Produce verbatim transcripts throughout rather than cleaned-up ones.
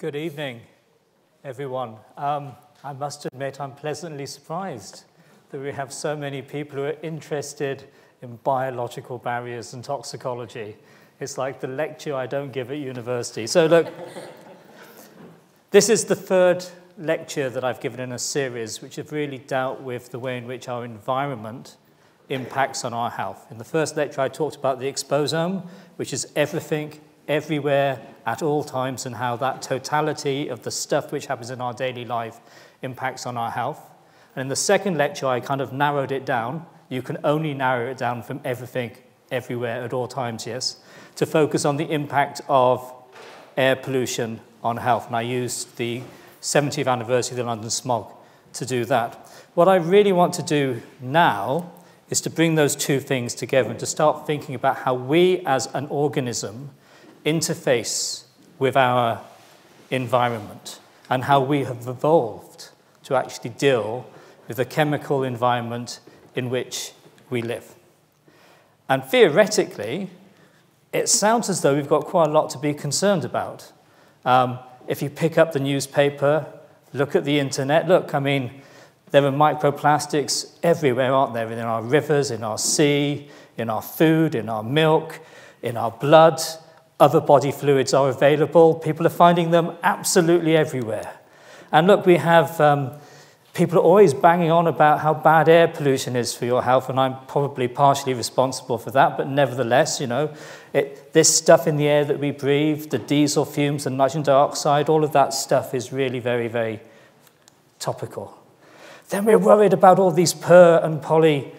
Good evening, everyone. Um, I must admit I'm pleasantly surprised that we have so many people who are interested in biological barriers and toxicology. It's like the lecture I don't give at university. So look, this is the third lecture that I've given in a series which have really dealt with the way in which our environment impacts on our health. In the first lecture I talked about the exposome, which is everything, everywhere, at all times, and how that totality of the stuff which happens in our daily life impacts on our health. And in the second lecture, I kind of narrowed it down. You can only narrow it down from everything, everywhere, at all times, yes, to focus on the impact of air pollution on health. And I used the seventieth anniversary of the London smog to do that. What I really want to do now is to bring those two things together and to start thinking about how we as an organism interface with our environment and how we have evolved to actually deal with the chemical environment in which we live. And theoretically, it sounds as though we've got quite a lot to be concerned about. Um, if you pick up the newspaper, look at the internet, look, I mean, there are microplastics everywhere, aren't there? In our rivers, in our sea, in our food, in our milk, in our blood. Other body fluids are available. People are finding them absolutely everywhere. And look, we have um, people are always banging on about how bad air pollution is for your health, and I'm probably partially responsible for that, but nevertheless, you know, it, this stuff in the air that we breathe, the diesel fumes, the nitrogen dioxide, all of that stuff is really very, very topical. Then we're worried about all these per and poly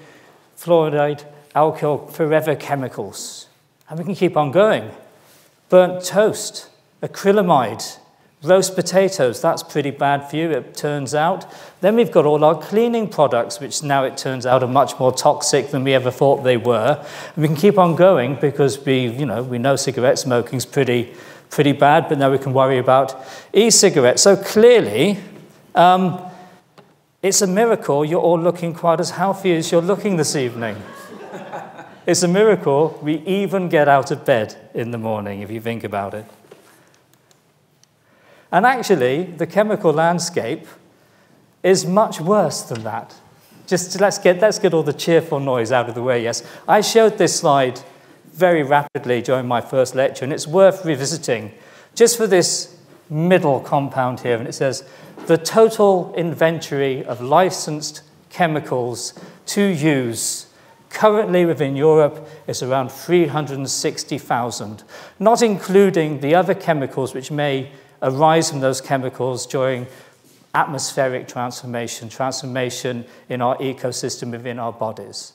fluorinated alkyl forever chemicals. And we can keep on going. Burnt toast, acrylamide, roast potatoes, that's pretty bad for you, it turns out. Then we've got all our cleaning products, which now it turns out are much more toxic than we ever thought they were. And we can keep on going because we, you know, we know cigarette smoking's pretty, pretty bad, but now we can worry about e-cigarettes. So clearly, um, it's a miracle you're all looking quite as healthy as you're looking this evening. It's a miracle we even get out of bed in the morning, if you think about it. And actually, the chemical landscape is much worse than that. Just let's get, let's get all the cheerful noise out of the way, yes. I showed this slide very rapidly during my first lecture, and it's worth revisiting just for this middle compound here. And it says, the total inventory of licensed chemicals to use currently within Europe is around three hundred sixty thousand, not including the other chemicals which may arise from those chemicals during atmospheric transformation, transformation in our ecosystem within our bodies.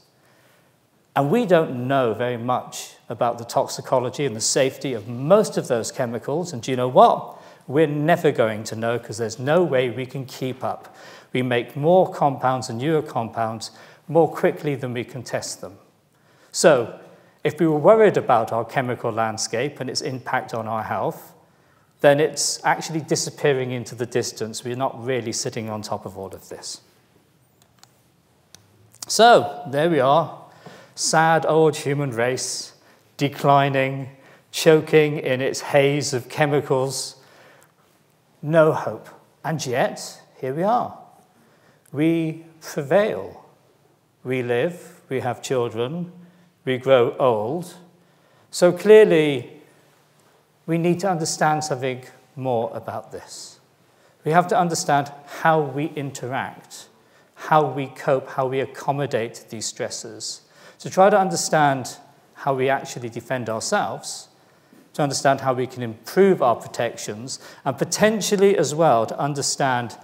And we don't know very much about the toxicology and the safety of most of those chemicals. And do you know what? We're never going to know because there's no way we can keep up. We make more compounds and newer compounds more quickly than we can test them. So, if we were worried about our chemical landscape and its impact on our health, then it's actually disappearing into the distance. We're not really sitting on top of all of this. So, there we are, sad old human race, declining, choking in its haze of chemicals, no hope. And yet, here we are. We prevail. We live, we have children, we grow old. So clearly, we need to understand something more about this. We have to understand how we interact, how we cope, how we accommodate these stresses. To try to understand how we actually defend ourselves, to understand how we can improve our protections, and potentially as well to understand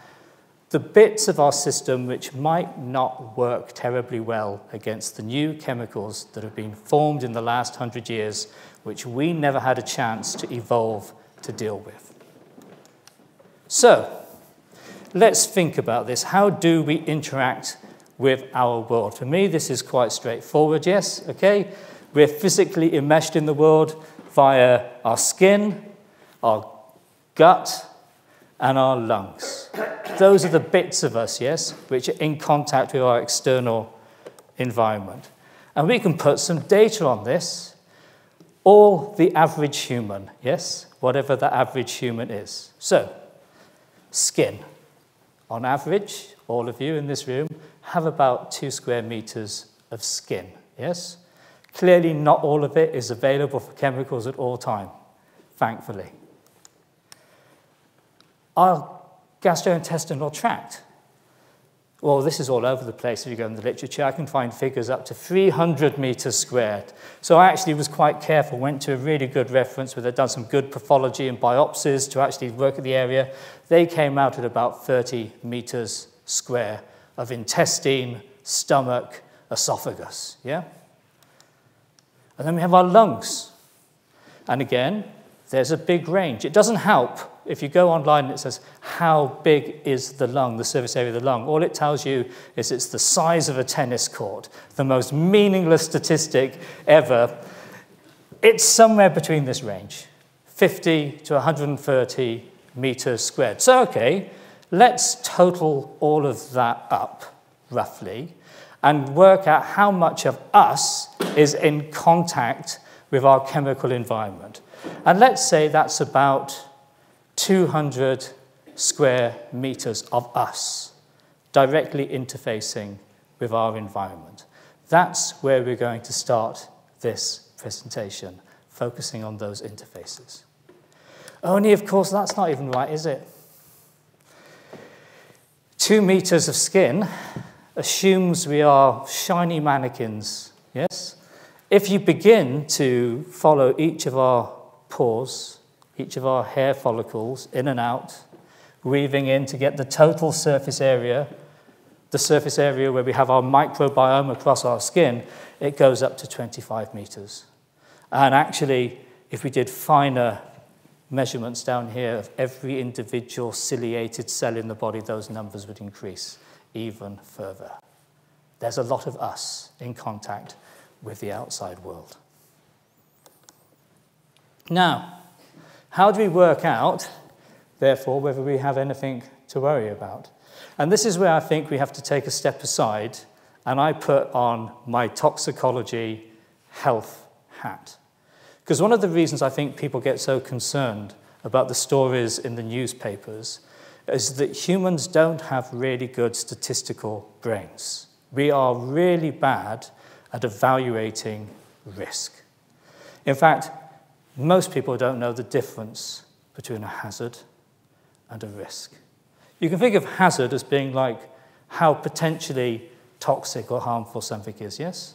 the bits of our system which might not work terribly well against the new chemicals that have been formed in the last hundred years, which we never had a chance to evolve to deal with. So, let's think about this. How do we interact with our world? For me, this is quite straightforward, yes, okay? We're physically enmeshed in the world via our skin, our gut, and our lungs. Those are the bits of us, yes, which are in contact with our external environment. And we can put some data on this. All the average human, yes, whatever the average human is. So, skin. On average, all of you in this room have about two square meters of skin, yes? Clearly not all of it is available for chemicals at all time, thankfully. Our gastrointestinal tract. Well, this is all over the place if you go in the literature. I can find figures up to three hundred meters squared. So I actually was quite careful, went to a really good reference where they'd done some good pathology and biopsies to actually work at the area. They came out at about thirty meters square of intestine, stomach, esophagus, yeah? And then we have our lungs. And again, there's a big range. It doesn't help if you go online and it says, how big is the lung, the surface area of the lung? All it tells you is it's the size of a tennis court, the most meaningless statistic ever. It's somewhere between this range, fifty to one hundred thirty meters squared. So, okay, let's total all of that up, roughly, and work out how much of us is in contact with our chemical environment. And let's say that's about two hundred square meters of us directly interfacing with our environment. That's where we're going to start this presentation, focusing on those interfaces. Only, of course, that's not even right, is it? Two meters of skin assumes we are shiny mannequins, yes? If you begin to follow each of our pores, each of our hair follicles, in and out, weaving in to get the total surface area, the surface area where we have our microbiome across our skin, it goes up to twenty-five meters. And actually, if we did finer measurements down here of every individual ciliated cell in the body, those numbers would increase even further. There's a lot of us in contact with the outside world. Now, how do we work out, therefore, whether we have anything to worry about? And this is where I think we have to take a step aside, and I put on my toxicology health hat. Because one of the reasons I think people get so concerned about the stories in the newspapers is that humans don't have really good statistical brains. We are really bad at evaluating risk. In fact, most people don't know the difference between a hazard and a risk. You can think of hazard as being like how potentially toxic or harmful something is, yes?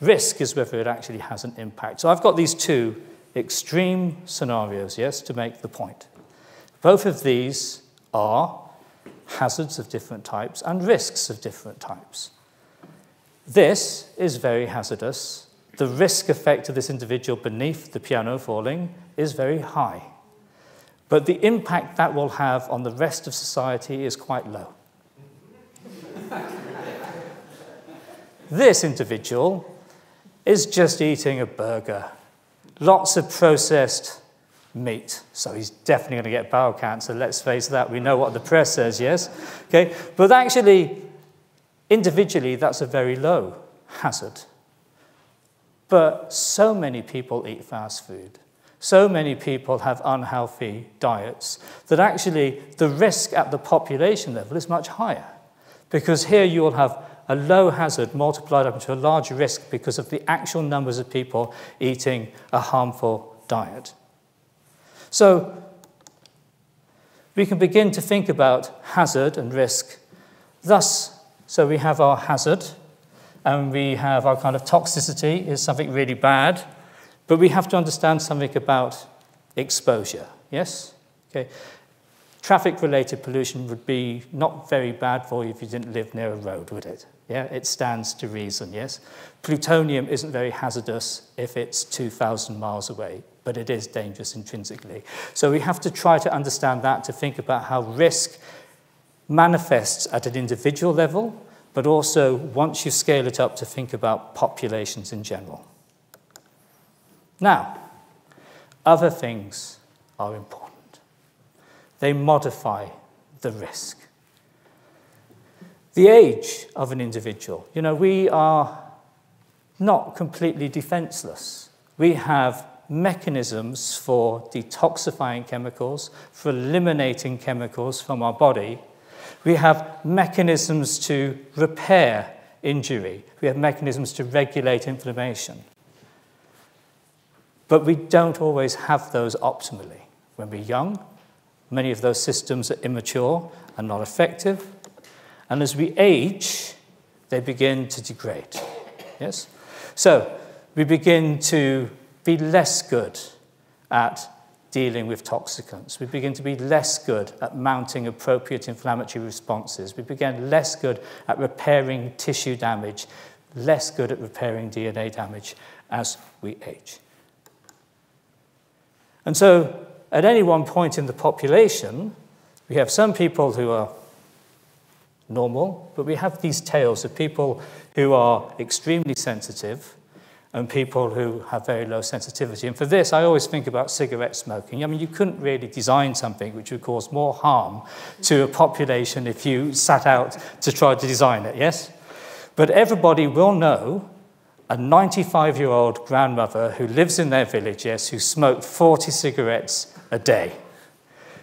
Risk is whether it actually has an impact. So I've got these two extreme scenarios, yes, to make the point. Both of these are hazards of different types and risks of different types. This is very hazardous. The risk effect of this individual beneath the piano falling is very high. But the impact that will have on the rest of society is quite low. This individual is just eating a burger. Lots of processed meat. So he's definitely going to get bowel cancer, let's face that. We know what the press says, yes? Okay. But actually, individually, that's a very low hazard. But so many people eat fast food. So many people have unhealthy diets that actually the risk at the population level is much higher. Because here you will have a low hazard multiplied up into a large risk because of the actual numbers of people eating a harmful diet. So we can begin to think about hazard and risk. Thus, so we have our hazard, and we have our kind of toxicity is something really bad, but we have to understand something about exposure, yes? Okay. Traffic-related pollution would be not very bad for you if you didn't live near a road, would it? Yeah, it stands to reason, yes? Plutonium isn't very hazardous if it's two thousand miles away, but it is dangerous intrinsically. So we have to try to understand that, to think about how risk manifests at an individual level, but also, once you scale it up, to think about populations in general. Now, other things are important. They modify the risk. The age of an individual. You know, we are not completely defenseless. We have mechanisms for detoxifying chemicals, for eliminating chemicals from our body. We have mechanisms to repair injury. We have mechanisms to regulate inflammation. But we don't always have those optimally. When we're young, many of those systems are immature and not effective. And as we age, they begin to degrade. Yes? So we begin to be less good at dealing with toxicants. We begin to be less good at mounting appropriate inflammatory responses. We begin less good at repairing tissue damage, less good at repairing D N A damage as we age. And so at any one point in the population, we have some people who are normal, but we have these tails of people who are extremely sensitive and people who have very low sensitivity. And for this, I always think about cigarette smoking. I mean, you couldn't really design something which would cause more harm to a population if you sat out to try to design it, yes? But everybody will know a ninety-five-year-old grandmother who lives in their village, yes, who smoked forty cigarettes a day.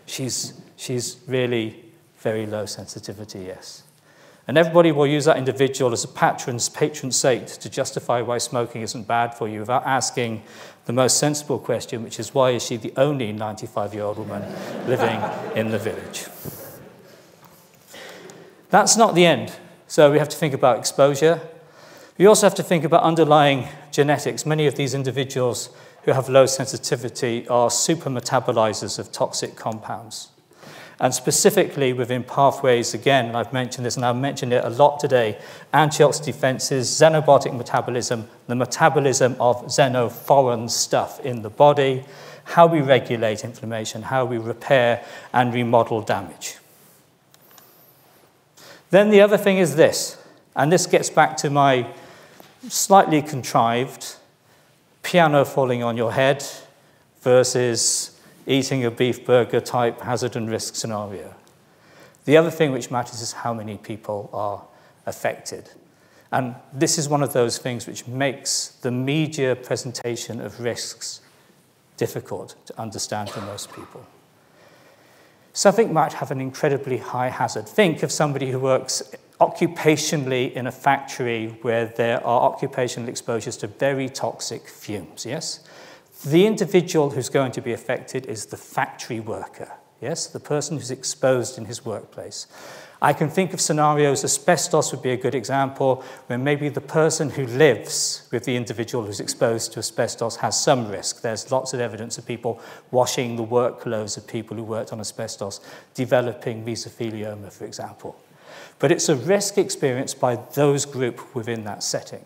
She's, she's really very low sensitivity, yes. And everybody will use that individual as a patron's patron saint to justify why smoking isn't bad for you without asking the most sensible question, which is why is she the only ninety-five-year-old woman living in the village? That's not the end. So we have to think about exposure. We also have to think about underlying genetics. Many of these individuals who have low sensitivity are super metabolizers of toxic compounds. And specifically within pathways, again, and I've mentioned this, and I've mentioned it a lot today, antioxidant defenses, xenobiotic metabolism, the metabolism of xenoforeign stuff in the body, how we regulate inflammation, how we repair and remodel damage. Then the other thing is this, and this gets back to my slightly contrived piano falling on your head versus eating a beef burger type hazard and risk scenario. The other thing which matters is how many people are affected. And this is one of those things which makes the media presentation of risks difficult to understand for most people. Something might have an incredibly high hazard. Think of somebody who works occupationally in a factory where there are occupational exposures to very toxic fumes, yes? The individual who's going to be affected is the factory worker, yes? The person who's exposed in his workplace. I can think of scenarios, asbestos would be a good example, where maybe the person who lives with the individual who's exposed to asbestos has some risk. There's lots of evidence of people washing the work clothes of people who worked on asbestos, developing mesothelioma, for example. But it's a risk experienced by those group within that setting.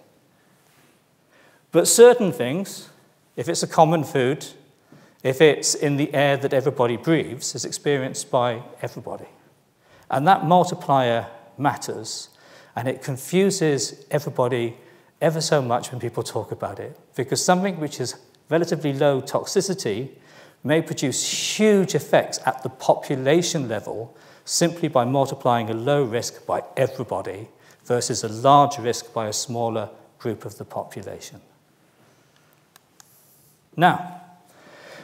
But certain things, if it's a common food, if it's in the air that everybody breathes, is experienced by everybody. And that multiplier matters, and it confuses everybody ever so much when people talk about it, because something which is relatively low toxicity may produce huge effects at the population level simply by multiplying a low risk by everybody versus a large risk by a smaller group of the population. Now,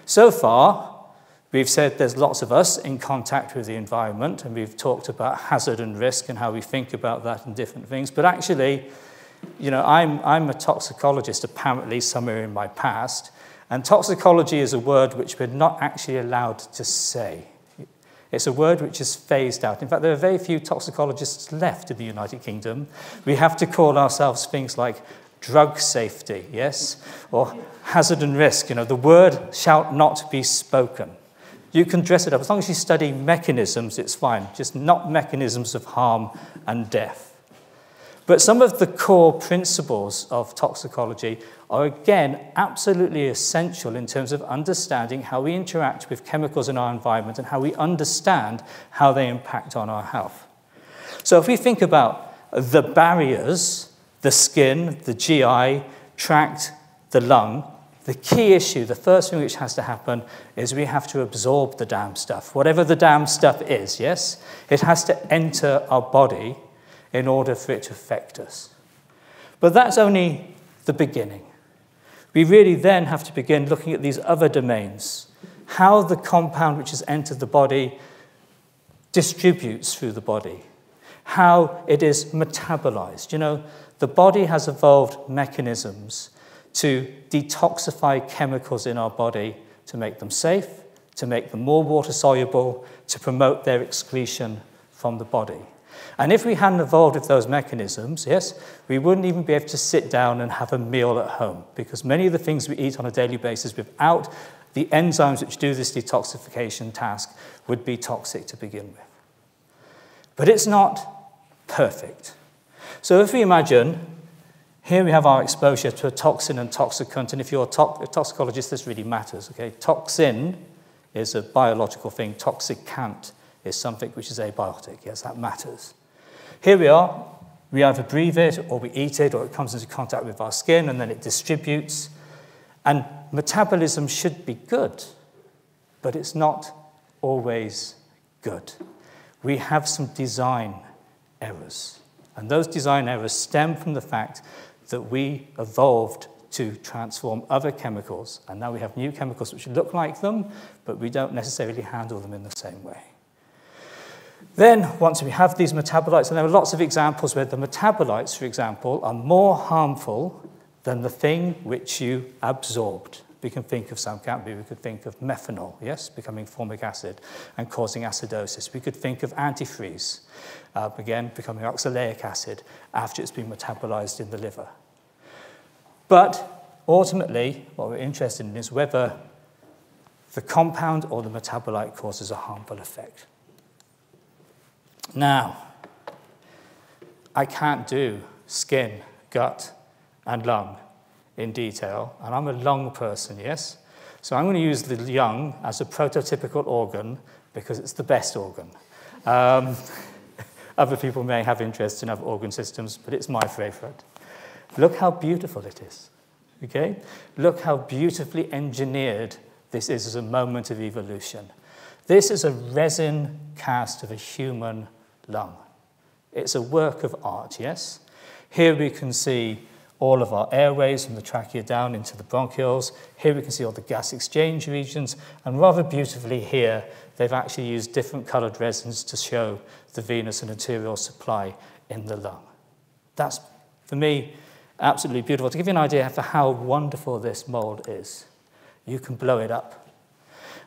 so far, we've said there's lots of us in contact with the environment, and we've talked about hazard and risk and how we think about that and different things. But actually, you know, I'm, I'm a toxicologist, apparently, somewhere in my past, and toxicology is a word which we're not actually allowed to say. It's a word which is phased out. In fact, there are very few toxicologists left in the United Kingdom. We have to call ourselves things like drug safety, yes, or hazard and risk. You know, the word shall not be spoken. You can dress it up. As long as you study mechanisms, it's fine, just not mechanisms of harm and death. But some of the core principles of toxicology are, again, absolutely essential in terms of understanding how we interact with chemicals in our environment and how we understand how they impact on our health. So if we think about the barriers, the skin, the G I tract, the lung, the key issue, the first thing which has to happen is we have to absorb the damn stuff, whatever the damn stuff is, yes? It has to enter our body in order for it to affect us. But that's only the beginning. We really then have to begin looking at these other domains, how the compound which has entered the body distributes through the body, how it is metabolized. You know, the body has evolved mechanisms to detoxify chemicals in our body to make them safe, to make them more water-soluble, to promote their excretion from the body. And if we hadn't evolved with those mechanisms, yes, we wouldn't even be able to sit down and have a meal at home, because many of the things we eat on a daily basis without the enzymes which do this detoxification task would be toxic to begin with. But it's not perfect. So if we imagine, here we have our exposure to a toxin and toxicant, and if you're a, to a toxicologist, this really matters. Okay? Toxin is a biological thing. Toxicant is something which is abiotic. Yes, that matters. Here we are. We either breathe it, or we eat it, or it comes into contact with our skin, and then it distributes. And metabolism should be good, but it's not always good. We have some design errors, and those design errors stem from the fact that we evolved to transform other chemicals, and now we have new chemicals which look like them, but we don't necessarily handle them in the same way. Then, once we have these metabolites, and there are lots of examples where the metabolites, for example, are more harmful than the thing which you absorbed. We can think of some, can't we? We could think of methanol, yes, becoming formic acid and causing acidosis. We could think of antifreeze, uh, again, becoming oxalic acid after it's been metabolized in the liver. But ultimately, what we're interested in is whether the compound or the metabolite causes a harmful effect. Now, I can't do skin, gut, and lung in detail, and I'm a lung person, yes? So I'm going to use the lung as a prototypical organ because it's the best organ. Um, other people may have interest in other organ systems, but it's my favorite. Look how beautiful it is, okay? Look how beautifully engineered this is as a moment of evolution. This is a resin cast of a human lung. It's a work of art, yes? Here we can see all of our airways from the trachea down into the bronchioles. Here we can see all the gas exchange regions, and rather beautifully here, they've actually used different colored resins to show the venous and arterial supply in the lung. That's, for me, absolutely beautiful. To give you an idea for how wonderful this mold is, you can blow it up,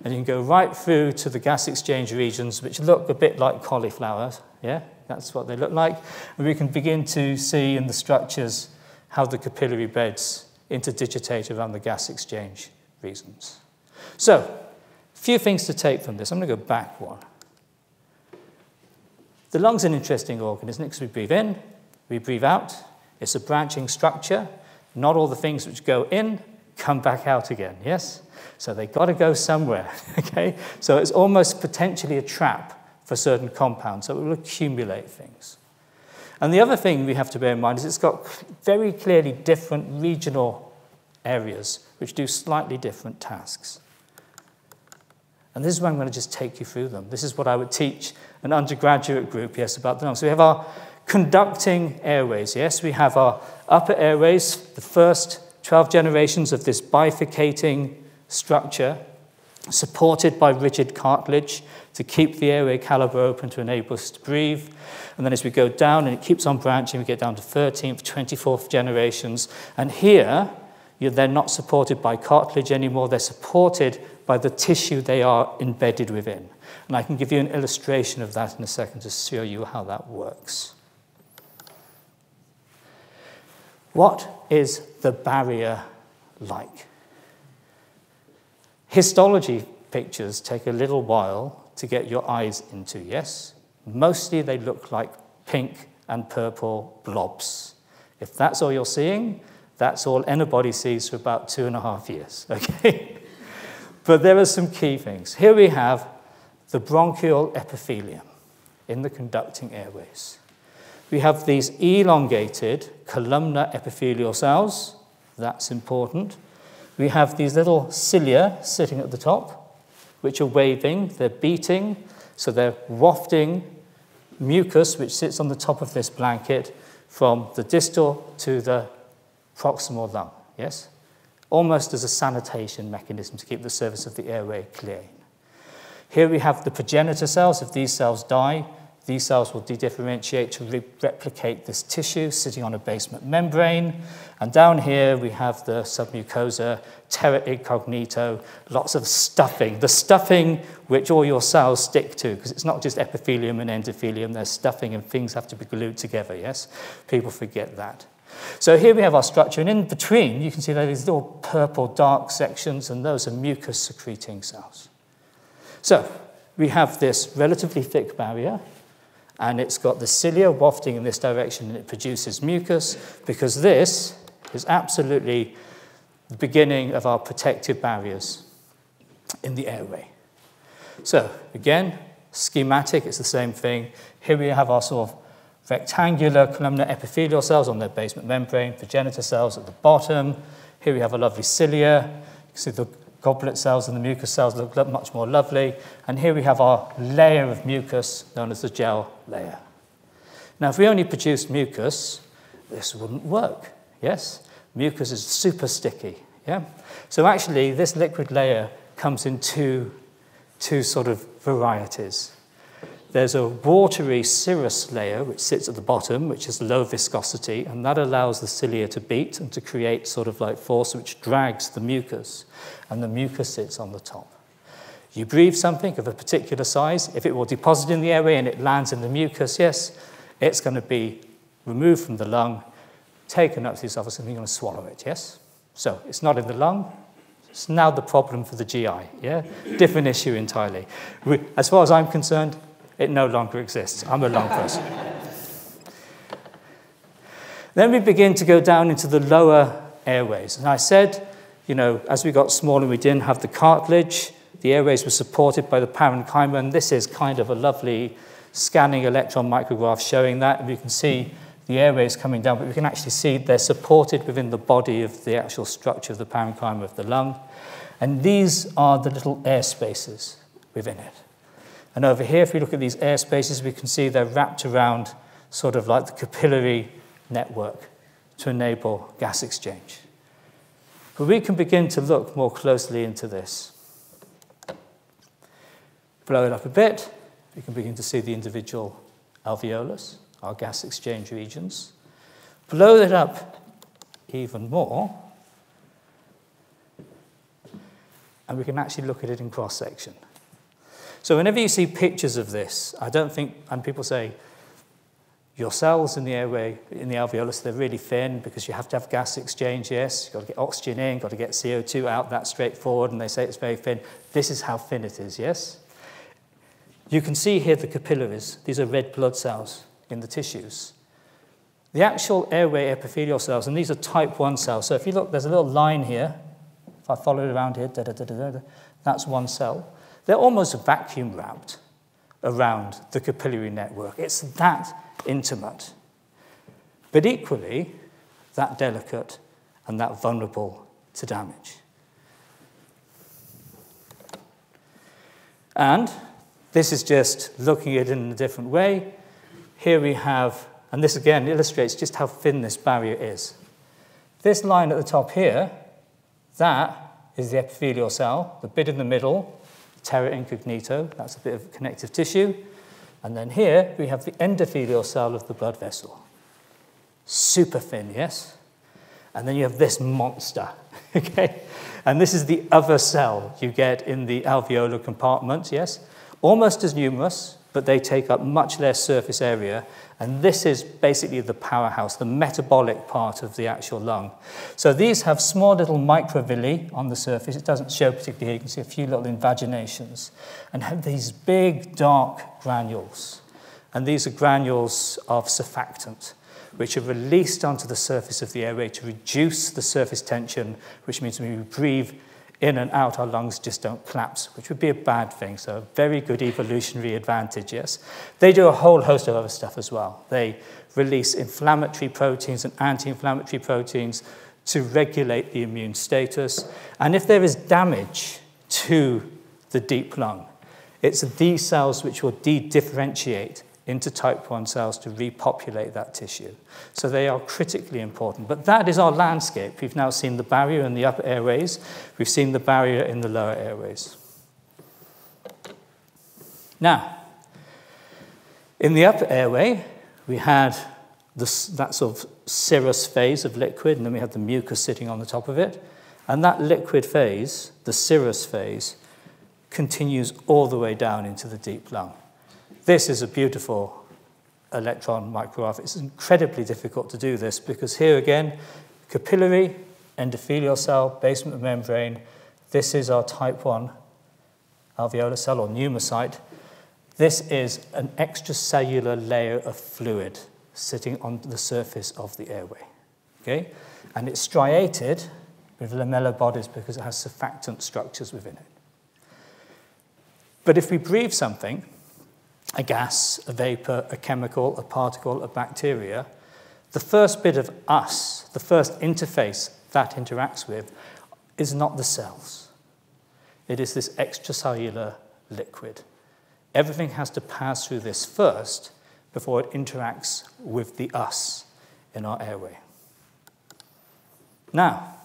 and you can go right through to the gas exchange regions, which look a bit like cauliflowers, yeah? That's what they look like. And we can begin to see in the structures how the capillary beds interdigitate around the gas exchange regions. So, a few things to take from this. I'm going to go back one. The lung's an interesting organ, isn't it? Because we breathe in, we breathe out. It's a branching structure. Not all the things which go in come back out again, yes? So they've got to go somewhere, okay? So it's almost potentially a trap for certain compounds, so it will accumulate things. And the other thing we have to bear in mind is it's got very clearly different regional areas which do slightly different tasks. And this is where I'm going to just take you through them. This is what I would teach an undergraduate group, yes, about the lungs. So we have our conducting airways, yes. We have our upper airways, the first twelve generations of this bifurcating structure, supported by rigid cartilage to keep the airway caliber open to enable us to breathe. And then as we go down, and it keeps on branching, we get down to thirteenth, twenty-fourth generations. And here, you're, they're not supported by cartilage anymore. They're supported by the tissue they are embedded within. And I can give you an illustration of that in a second to show you how that works. What is the barrier like? Histology pictures take a little while to get your eyes into, yes? Mostly they look like pink and purple blobs. If that's all you're seeing, that's all anybody sees for about two and a half years, okay? But there are some key things. Here we have the bronchial epithelium in the conducting airways. We have these elongated columnar epithelial cells. That's important. We have these little cilia sitting at the top, which are waving, they're beating, so they're wafting mucus, which sits on the top of this blanket, from the distal to the proximal lung, yes? almost as a sanitation mechanism to keep the surface of the airway clean. Here we have the progenitor cells. If these cells die, these cells will dedifferentiate to re replicate this tissue sitting on a basement membrane. And down here we have the submucosa, terra incognito, lots of stuffing. The stuffing which all your cells stick to, because it's not just epithelium and endothelium, there's stuffing and things have to be glued together, yes? People forget that. So here we have our structure, and in between you can see there are these little purple dark sections, and those are mucus secreting cells. So we have this relatively thick barrier, and it's got the cilia wafting in this direction, and it produces mucus, because this is absolutely the beginning of our protective barriers in the airway. So again, schematic, it's the same thing. Here we have our sort of rectangular columnar epithelial cells on their basement membrane, progenitor cells at the bottom. Here we have a lovely cilia. You can see the goblet cells and the mucus cells look much more lovely. And here we have our layer of mucus, known as the gel layer. Now, if we only produced mucus, this wouldn't work, yes? Mucus is super sticky, yeah? So actually, this liquid layer comes in two, two sort of varieties. There's a watery serous layer, which sits at the bottom, which is low viscosity, and that allows the cilia to beat and to create sort of like force which drags the mucus, and the mucus sits on the top. You breathe something of a particular size, if it will deposit in the airway and it lands in the mucus, yes, it's going to be removed from the lung, taken up to the esophagus, and you're going to swallow it, yes? So it's not in the lung. It's now the problem for the G I, yeah? Different issue entirely. As far as I'm concerned, it no longer exists. I'm a lung person. Then we begin to go down into the lower airways. And I said, you know, as we got smaller, we didn't have the cartilage. The airways were supported by the parenchyma. And this is kind of a lovely scanning electron micrograph showing that. And you can see the airways coming down. But we can actually see they're supported within the body of the actual structure of the parenchyma of the lung. And these are the little air spaces within it. And over here, if we look at these air spaces, we can see they're wrapped around sort of like the capillary network to enable gas exchange. But we can begin to look more closely into this. Blow it up a bit, we can begin to see the individual alveolus, our gas exchange regions. Blow it up even more, and we can actually look at it in cross-section. So whenever you see pictures of this, I don't think, and people say, your cells in the airway, in the alveolus, they're really thin because you have to have gas exchange, yes, you've got to get oxygen in, got to get C O two out, that's straightforward, and they say it's very thin. This is how thin it is, yes? You can see here the capillaries. These are red blood cells in the tissues. The actual airway epithelial cells, and these are type one cells. So if you look, there's a little line here. If I follow it around here, da, da, da, da, da, that's one cell. They're almost vacuum wrapped around the capillary network. It's that intimate, but equally that delicate and that vulnerable to damage. And this is just looking at it in a different way. Here we have, and this again illustrates just how thin this barrier is. This line at the top here, that is the epithelial cell, the bit in the middle, terra incognito, that's a bit of connective tissue. And then here we have the endothelial cell of the blood vessel. Super thin, yes? And then you have this monster, okay? And this is the other cell you get in the alveolar compartment, yes? Almost as numerous, but they take up much less surface area. And this is basically the powerhouse, the metabolic part of the actual lung. So these have small little microvilli on the surface. It doesn't show particularly here. You can see a few little invaginations and have these big, dark granules. And these are granules of surfactant, which are released onto the surface of the airway to reduce the surface tension, which means when we breathe in and out, our lungs just don't collapse, which would be a bad thing. So a very good evolutionary advantage, yes. They do a whole host of other stuff as well. They release inflammatory proteins and anti-inflammatory proteins to regulate the immune status. And if there is damage to the deep lung, it's these cells which will de-differentiate into type one cells to repopulate that tissue. So they are critically important. But that is our landscape. We've now seen the barrier in the upper airways. We've seen the barrier in the lower airways. Now, in the upper airway, we had this, that sort of serous phase of liquid, and then we had the mucus sitting on the top of it. And that liquid phase, the serous phase, continues all the way down into the deep lung. This is a beautiful electron micrograph. It's incredibly difficult to do this because here again, capillary, endothelial cell, basement of membrane. This is our type one alveolar cell or pneumocyte. This is an extracellular layer of fluid sitting on the surface of the airway. Okay? And it's striated with lamellar bodies because it has surfactant structures within it. But if we breathe something, a gas, a vapor, a chemical, a particle, a bacteria, the first bit of us, the first interface that interacts with, is not the cells. It is this extracellular liquid. Everything has to pass through this first before it interacts with the us in our airway. Now,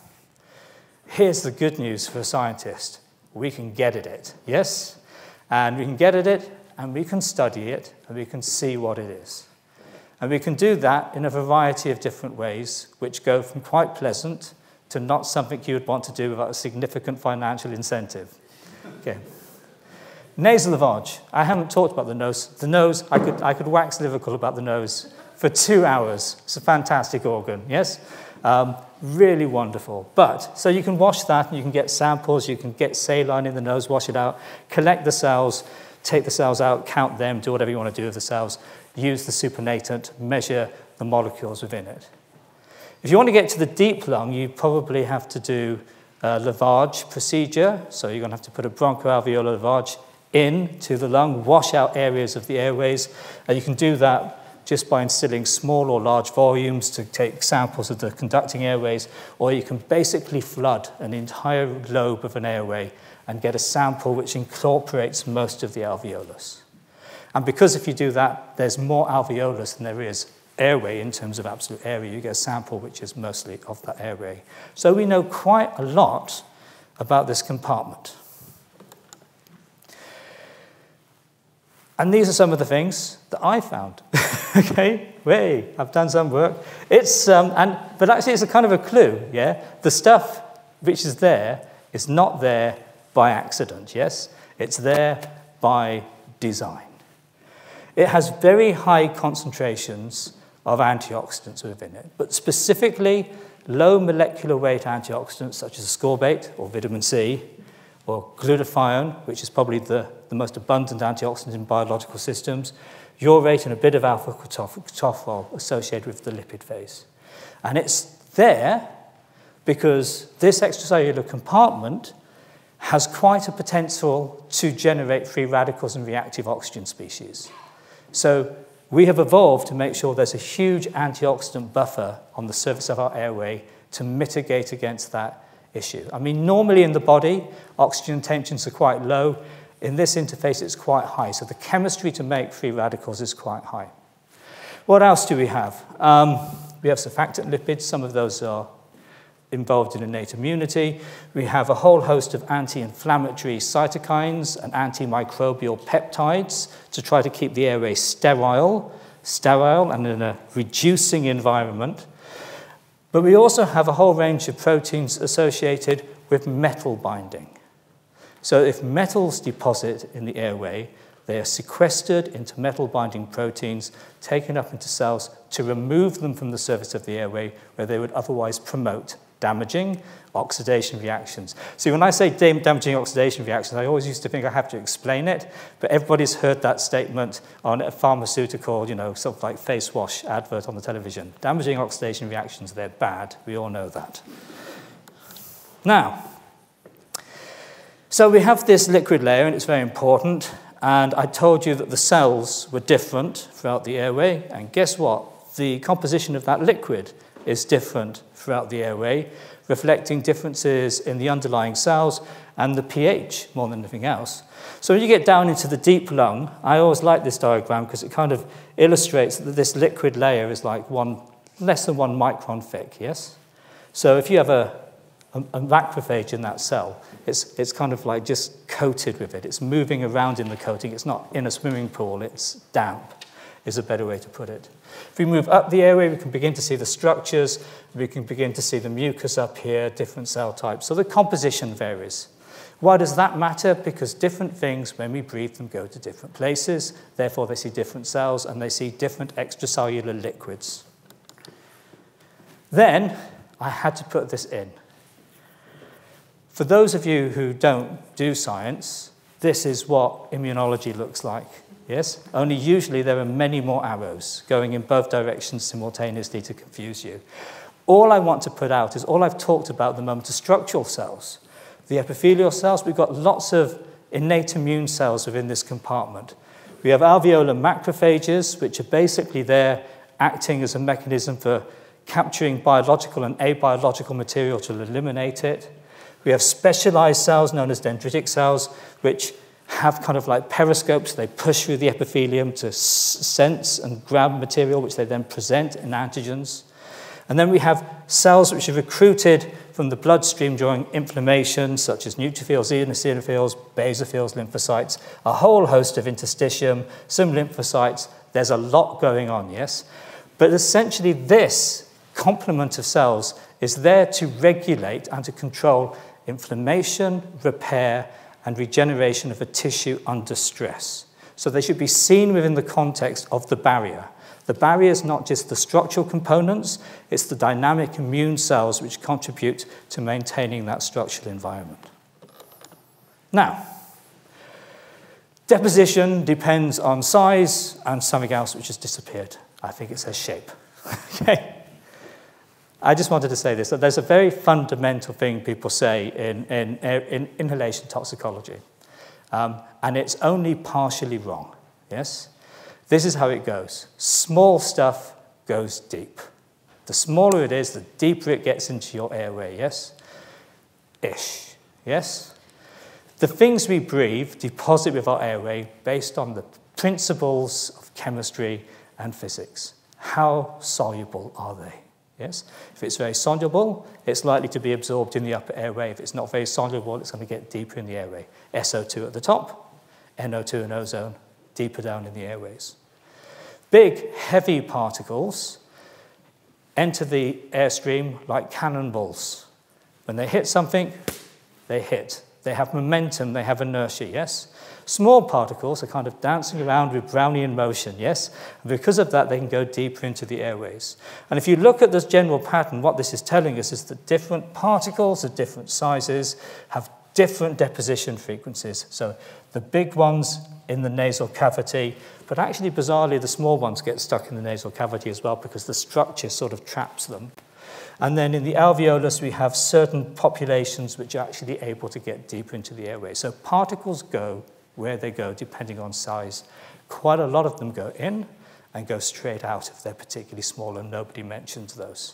here's the good news for a scientist. We can get at it, yes? And we can get at it, and we can study it, and we can see what it is. And we can do that in a variety of different ways, which go from quite pleasant to not something you would want to do without a significant financial incentive. Okay. Nasal lavage. I haven't talked about the nose. The nose, I could, I could wax lyrical about the nose for two hours. It's a fantastic organ, yes? Um, really wonderful. But, so you can wash that, and you can get samples, you can get saline in the nose, wash it out, collect the cells, take the cells out, count them, do whatever you want to do with the cells, use the supernatant, measure the molecules within it. If you want to get to the deep lung, you probably have to do a lavage procedure. So you're going to have to put a bronchoalveolar lavage into the lung, wash out areas of the airways. And you can do that just by instilling small or large volumes to take samples of the conducting airways, or you can basically flood an entire lobe of an airway and get a sample which incorporates most of the alveolus. And because if you do that, there's more alveolus than there is airway in terms of absolute area. You get a sample which is mostly of that airway. So we know quite a lot about this compartment. And these are some of the things that I found. Okay, way, I've done some work. It's, um, and, but actually it's a kind of a clue, yeah? The stuff which is there is not there by accident, yes? It's there by design. It has very high concentrations of antioxidants within it, but specifically low molecular weight antioxidants such as ascorbate or vitamin C, or glutathione, which is probably the, the most abundant antioxidant in biological systems, urate and a bit of alpha-tocopherol associated with the lipid phase. And it's there because this extracellular compartment has quite a potential to generate free radicals and reactive oxygen species. So we have evolved to make sure there's a huge antioxidant buffer on the surface of our airway to mitigate against that issue. I mean, normally in the body, oxygen tensions are quite low. In this interface, it's quite high. So the chemistry to make free radicals is quite high. What else do we have? Um, we have surfactant lipids. Some of those are involved in innate immunity. We have a whole host of anti-inflammatory cytokines and antimicrobial peptides to try to keep the airway sterile, sterile and in a reducing environment. But we also have a whole range of proteins associated with metal binding. So if metals deposit in the airway, they are sequestered into metal binding proteins, taken up into cells to remove them from the surface of the airway where they would otherwise promote damaging oxidation reactions. See, when I say damaging oxidation reactions, I always used to think I have to explain it, but everybody's heard that statement on a pharmaceutical, you know, sort of like face wash advert on the television. Damaging oxidation reactions, they're bad. We all know that. Now, so we have this liquid layer, and it's very important, and I told you that the cells were different throughout the airway, and guess what? The composition of that liquid is different throughout the airway, reflecting differences in the underlying cells and the pH more than anything else. So when you get down into the deep lung, I always like this diagram because it kind of illustrates that this liquid layer is like one, less than one micron thick, yes? So if you have a, a, a macrophage in that cell, it's, it's kind of like just coated with it. It's moving around in the coating. It's not in a swimming pool, it's damp, is a better way to put it. If we move up the airway, we can begin to see the structures, we can begin to see the mucus up here, different cell types. So the composition varies. Why does that matter? Because different things, when we breathe them, go to different places. Therefore, they see different cells, and they see different extracellular liquids. Then, I had to put this in. For those of you who don't do science, this is what immunology looks like. Yes? Only usually there are many more arrows going in both directions simultaneously to confuse you. All I want to put out is all I've talked about at the moment are structural cells. The epithelial cells, we've got lots of innate immune cells within this compartment. We have alveolar macrophages, which are basically there acting as a mechanism for capturing biological and abiological material to eliminate it. We have specialized cells known as dendritic cells, which have kind of like periscopes. They push through the epithelium to sense and grab material, which they then present in antigens. And then we have cells which are recruited from the bloodstream during inflammation, such as neutrophils, eosinophils, basophils, lymphocytes, a whole host of interstitium, some lymphocytes. There's a lot going on, yes? But essentially this complement of cells is there to regulate and to control inflammation, repair, and regeneration of a tissue under stress. So they should be seen within the context of the barrier. The barrier is not just the structural components, it's the dynamic immune cells which contribute to maintaining that structural environment. Now, deposition depends on size and something else which has disappeared. I think it says shape. Okay. I just wanted to say this, that there's a very fundamental thing people say in, in, in inhalation toxicology, um, and it's only partially wrong, yes? This is how it goes. Small stuff goes deep. The smaller it is, the deeper it gets into your airway, yes? Ish, yes? The things we breathe deposit with our airway based on the principles of chemistry and physics. How soluble are they? Yes? If it's very soluble, it's likely to be absorbed in the upper airway. If it's not very soluble, it's going to get deeper in the airway. S O two at the top, N O two and ozone, deeper down in the airways. Big, heavy particles enter the airstream like cannonballs. When they hit something, they hit. They have momentum, they have inertia, yes? Small particles are kind of dancing around with Brownian motion, yes? And because of that, they can go deeper into the airways. And if you look at this general pattern, what this is telling us is that different particles of different sizes have different deposition frequencies. So the big ones in the nasal cavity, but actually, bizarrely, the small ones get stuck in the nasal cavity as well because the structure sort of traps them. And then in the alveolus, we have certain populations which are actually able to get deeper into the airway. So particles go where they go, depending on size. Quite a lot of them go in and go straight out if they're particularly small, and nobody mentions those.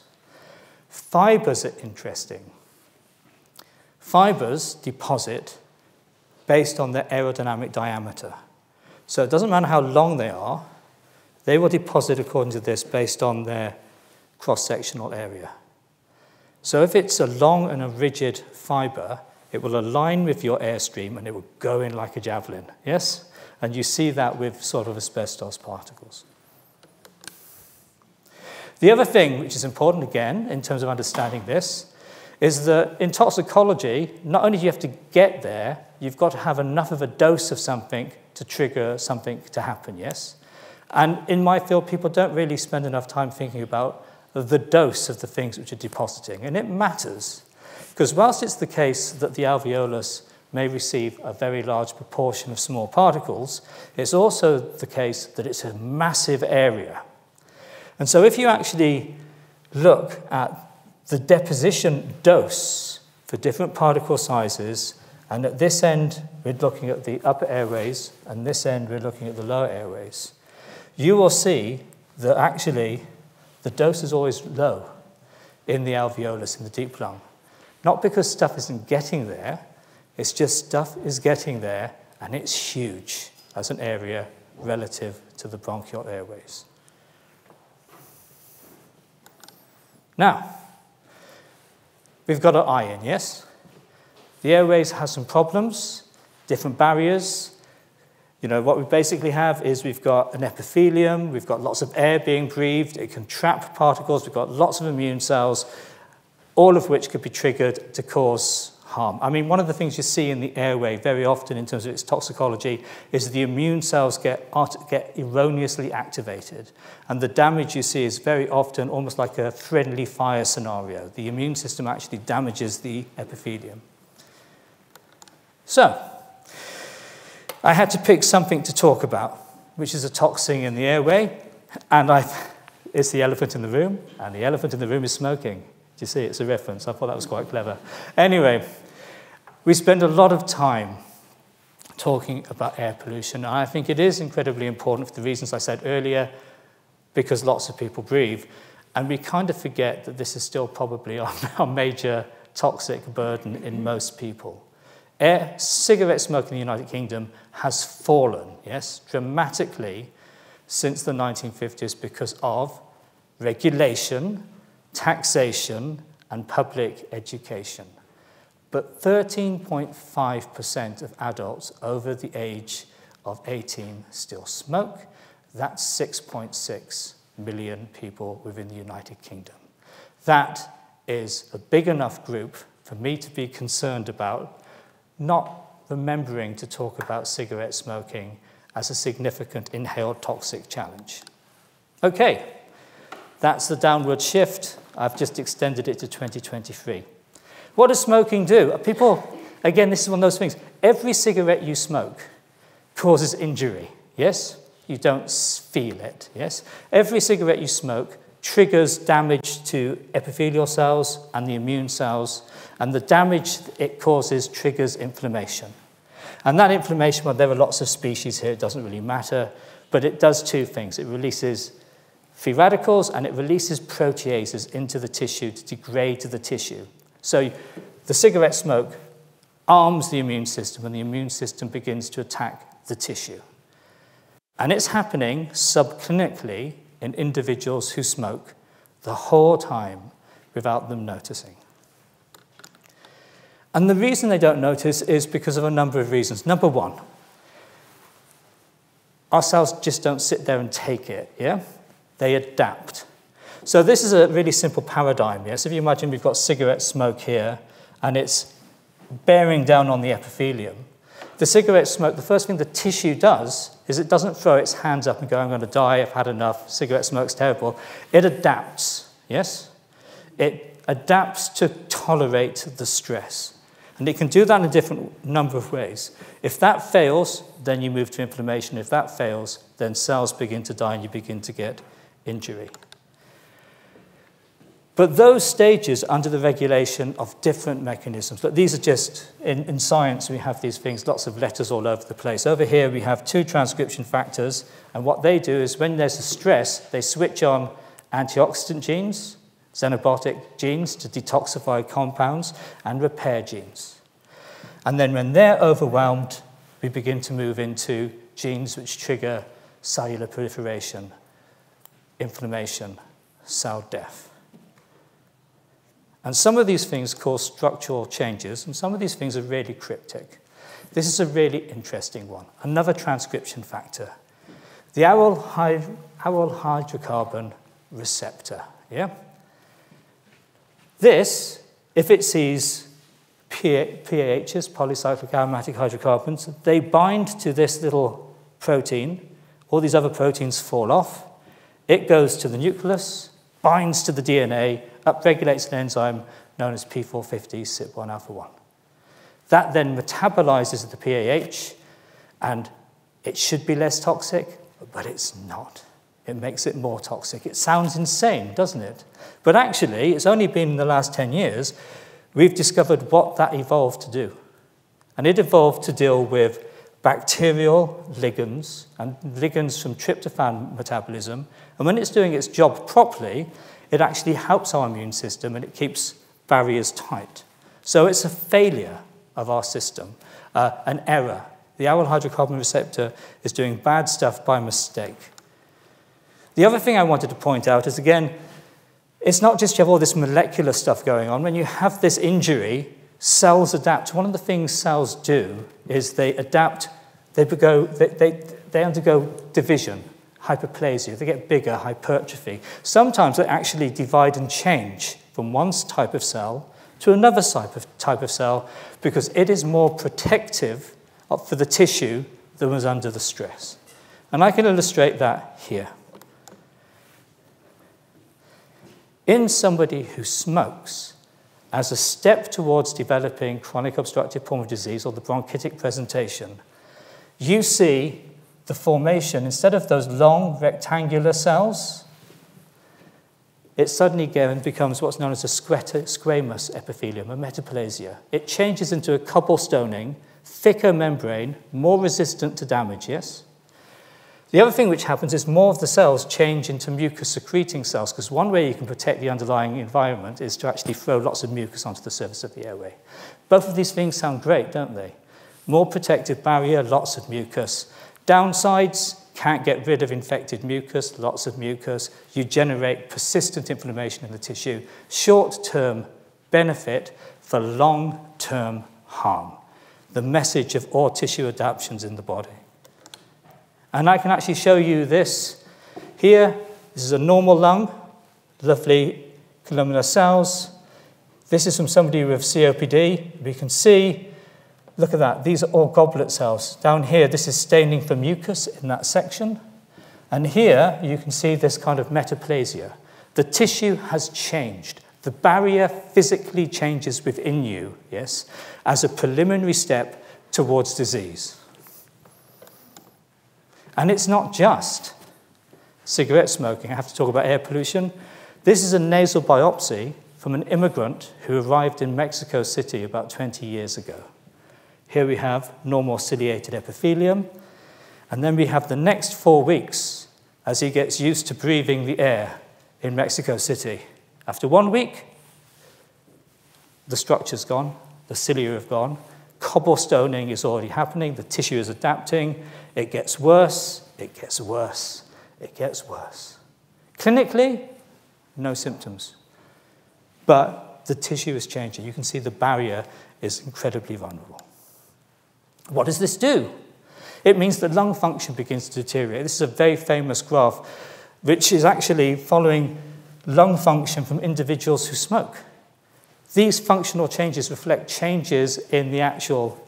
Fibers are interesting. Fibers deposit based on their aerodynamic diameter. So it doesn't matter how long they are, they will deposit according to this based on their cross-sectional area. So if it's a long and a rigid fiber, it will align with your airstream and it will go in like a javelin, yes? And you see that with sort of asbestos particles. The other thing which is important, again, in terms of understanding this, is that in toxicology, not only do you have to get there, you've got to have enough of a dose of something to trigger something to happen, yes? And in my field, people don't really spend enough time thinking about the dose of the things which are depositing, and it matters. Because whilst it's the case that the alveolus may receive a very large proportion of small particles, it's also the case that it's a massive area. And so if you actually look at the deposition dose for different particle sizes, and at this end we're looking at the upper airways, and this end we're looking at the lower airways, you will see that actually the dose is always low. in the alveolus in the deep lung. Not because stuff isn't getting there, it's just stuff is getting there and it's huge as an area relative to the bronchial airways. Now, we've got our eye in, yes? The airways have some problems, different barriers. You know, what we basically have is we've got an epithelium, we've got lots of air being breathed, it can trap particles, we've got lots of immune cells, all of which could be triggered to cause harm. I mean, one of the things you see in the airway very often in terms of its toxicology is the immune cells get, get erroneously activated. And the damage you see is very often almost like a friendly fire scenario. The immune system actually damages the epithelium. So, I had to pick something to talk about, which is a toxin in the airway, and I've, it's the elephant in the room, and the elephant in the room is smoking. Do you see? It's a reference. I thought that was quite clever. Anyway, we spend a lot of time talking about air pollution, and I think it is incredibly important for the reasons I said earlier, because lots of people breathe, and we kind of forget that this is still probably our, our major toxic burden in most people. Air, cigarette smoke in the United Kingdom has fallen, yes, dramatically since the nineteen fifties because of regulation, taxation, and public education. But thirteen point five percent of adults over the age of eighteen still smoke. That's six point six million people within the United Kingdom. That is a big enough group for me to be concerned about not remembering to talk about cigarette smoking as a significant inhaled toxic challenge. Okay, that's the downward shift. I've just extended it to twenty twenty-three. What does smoking do? People, again, this is one of those things. Every cigarette you smoke causes injury, yes? You don't feel it, yes? Every cigarette you smoke triggers damage to epithelial cells and the immune cells, and the damage it causes triggers inflammation. And that inflammation, well, there are lots of species here, it doesn't really matter, but it does two things. It releases free radicals and it releases proteases into the tissue to degrade to the tissue. So the cigarette smoke arms the immune system and the immune system begins to attack the tissue. And it's happening subclinically in individuals who smoke the whole time without them noticing. And the reason they don't notice is because of a number of reasons. Number one, our cells just don't sit there and take it, yeah? They adapt. So this is a really simple paradigm, yes? If you imagine we've got cigarette smoke here and it's bearing down on the epithelium. The cigarette smoke, the first thing the tissue does is it doesn't throw its hands up and go, I'm going to die, I've had enough, cigarette smoke's terrible. It adapts, yes? It adapts to tolerate the stress. And it can do that in a different number of ways. If that fails, then you move to inflammation. If that fails, then cells begin to die and you begin to get injury. But those stages under the regulation of different mechanisms, but these are just, in, in science we have these things, lots of letters all over the place. Over here we have two transcription factors, and what they do is when there's a stress, they switch on antioxidant genes, xenobiotic genes to detoxify compounds, and repair genes. And then when they're overwhelmed, we begin to move into genes which trigger cellular proliferation, inflammation, cell death. And some of these things cause structural changes, and some of these things are really cryptic. This is a really interesting one, another transcription factor. The aryl hydrocarbon receptor, yeah? This, if it sees P A Hs, polycyclic aromatic hydrocarbons, they bind to this little protein, all these other proteins fall off, it goes to the nucleus, binds to the D N A, upregulates an enzyme known as P four fifty C Y P one alpha one. That then metabolizes the P A H, and it should be less toxic, but it's not. It makes it more toxic. It sounds insane, doesn't it? But actually, it's only been in the last ten years we've discovered what that evolved to do. And it evolved to deal with bacterial ligands and ligands from tryptophan metabolism. And when it's doing its job properly, it actually helps our immune system and it keeps barriers tight. So it's a failure of our system, uh, an error. The aryl hydrocarbon receptor is doing bad stuff by mistake. The other thing I wanted to point out is, again, it's not just you have all this molecular stuff going on. When you have this injury, cells adapt. One of the things cells do is they adapt, they, go, they, they, they undergo division, hyperplasia. They get bigger, hypertrophy. Sometimes they actually divide and change from one type of cell to another type of, type of cell because it is more protective for the tissue that was under the stress. And I can illustrate that here. In somebody who smokes, as a step towards developing chronic obstructive pulmonary disease or the bronchitic presentation, you see the formation, instead of those long rectangular cells, it suddenly becomes what's known as a squamous epithelium, a metaplasia. It changes into a cobblestoning, thicker membrane, more resistant to damage, yes? The other thing which happens is more of the cells change into mucus-secreting cells, because one way you can protect the underlying environment is to actually throw lots of mucus onto the surface of the airway. Both of these things sound great, don't they? More protective barrier, lots of mucus. Downsides, can't get rid of infected mucus, lots of mucus. You generate persistent inflammation in the tissue. Short-term benefit for long-term harm. The message of all tissue adaptations in the body. And I can actually show you this here. This is a normal lung, lovely columnar cells. This is from somebody with C O P D. We can see, look at that, these are all goblet cells. Down here, this is staining for mucus in that section. And here, you can see this kind of metaplasia. The tissue has changed. The barrier physically changes within you, yes, as a preliminary step towards disease. And it's not just cigarette smoking. I have to talk about air pollution. This is a nasal biopsy from an immigrant who arrived in Mexico City about twenty years ago. Here we have normal ciliated epithelium. And then we have the next four weeks as he gets used to breathing the air in Mexico City. After one week, the structure's gone, the cilia have gone, cobblestoning is already happening, the tissue is adapting, it gets worse, it gets worse, it gets worse. Clinically, no symptoms, but the tissue is changing. You can see the barrier is incredibly vulnerable. What does this do? It means that lung function begins to deteriorate. This is a very famous graph, which is actually following lung function from individuals who smoke. These functional changes reflect changes in the actual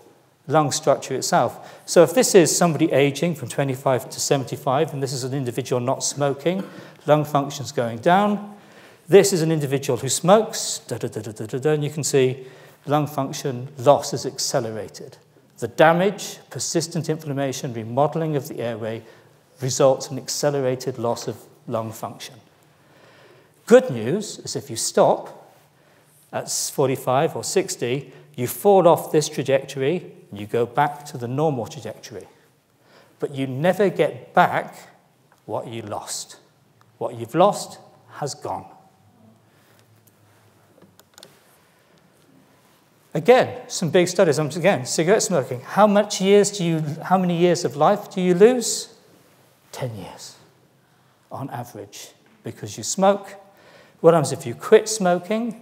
lung structure itself. So if this is somebody aging from twenty-five to seventy-five, and this is an individual not smoking, lung function's going down. This is an individual who smokes, da, da, da, da, da, da, da, and you can see lung function loss is accelerated. The damage, persistent inflammation, remodeling of the airway results in accelerated loss of lung function. Good news is if you stop at forty-five or sixty, you fall off this trajectory and you go back to the normal trajectory. But you never get back what you lost. What you've lost has gone. Again, some big studies. Again, cigarette smoking. How much years do you, how many years of life do you lose? ten years on average because you smoke. What happens if you quit smoking?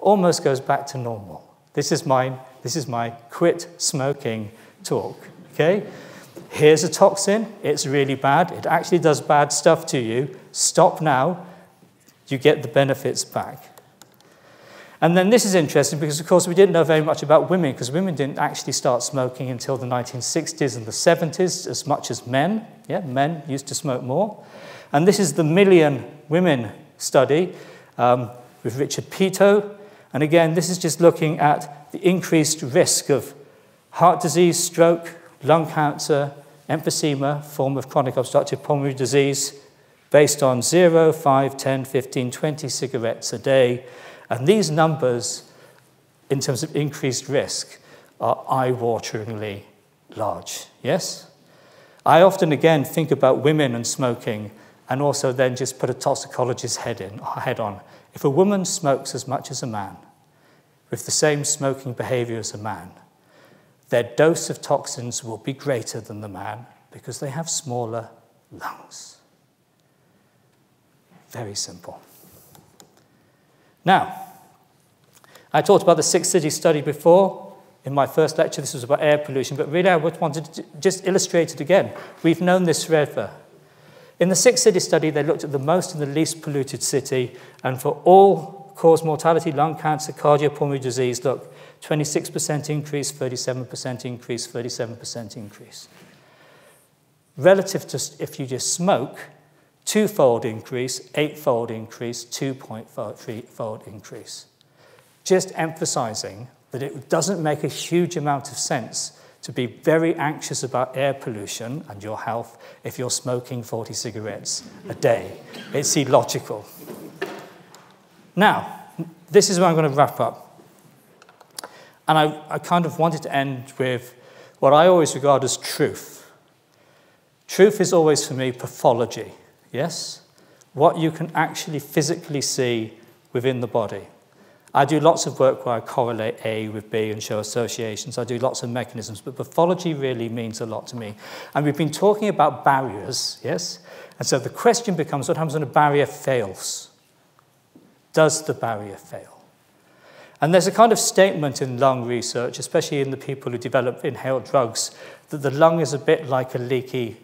Almost goes back to normal. This is mine. This is my quit smoking talk. Okay? Here's a toxin. It's really bad. It actually does bad stuff to you. Stop now. You get the benefits back. And then this is interesting because, of course, we didn't know very much about women because women didn't actually start smoking until the nineteen sixties and the seventies as much as men. Yeah, men used to smoke more. And this is the Million Women study um, with Richard Peto. And again, this is just looking at the increased risk of heart disease, stroke, lung cancer, emphysema, form of chronic obstructive pulmonary disease, based on zero, five, ten, fifteen, twenty cigarettes a day. And these numbers, in terms of increased risk, are eye-wateringly large, yes? I often, again, think about women and smoking and also then just put a toxicologist's head, in, head on. If a woman smokes as much as a man, with the same smoking behavior as a man, their dose of toxins will be greater than the man because they have smaller lungs. Very simple. Now, I talked about the Six Cities study before in my first lecture. This was about air pollution, but really I wanted to just illustrate it again. We've known this forever. In the Six Cities study, they looked at the most and the least polluted city, and for all-cause mortality, lung cancer, cardiopulmonary disease, look, twenty-six percent increase, thirty-seven percent increase, thirty-seven percent increase. Relative to if you just smoke, two-fold increase, eight-fold increase, two point three-fold increase. Just emphasizing that it doesn't make a huge amount of sense to be very anxious about air pollution and your health if you're smoking forty cigarettes a day. It's illogical. Now, this is where I'm going to wrap up. And I, I kind of wanted to end with what I always regard as truth. Truth is always, for me, pathology, yes? What you can actually physically see within the body. I do lots of work where I correlate A with B and show associations. I do lots of mechanisms, but pathology really means a lot to me. And we've been talking about barriers, yes? And so the question becomes, what happens when a barrier fails? Does the barrier fail? And there's a kind of statement in lung research, especially in the people who develop inhaled drugs, that the lung is a bit like a leaky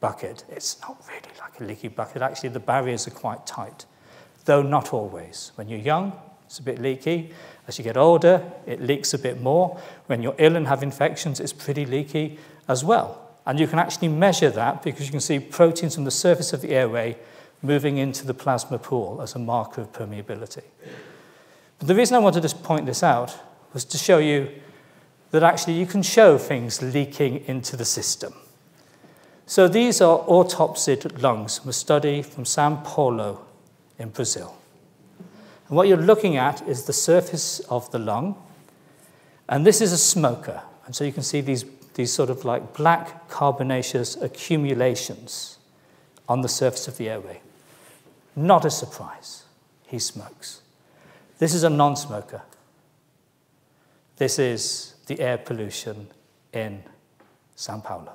bucket. It's not really like a leaky bucket. Actually, the barriers are quite tight, though not always. When you're young, it's a bit leaky. As you get older, it leaks a bit more. When you're ill and have infections, it's pretty leaky as well. And you can actually measure that because you can see proteins from the surface of the airway moving into the plasma pool as a marker of permeability. But the reason I wanted to point this out was to show you that actually you can show things leaking into the system. So these are autopsied lungs from a study from São Paulo in Brazil. And what you're looking at is the surface of the lung. And this is a smoker. And so you can see these, these sort of like black carbonaceous accumulations on the surface of the airway. Not a surprise. He smokes. This is a non-smoker. This is the air pollution in São Paulo.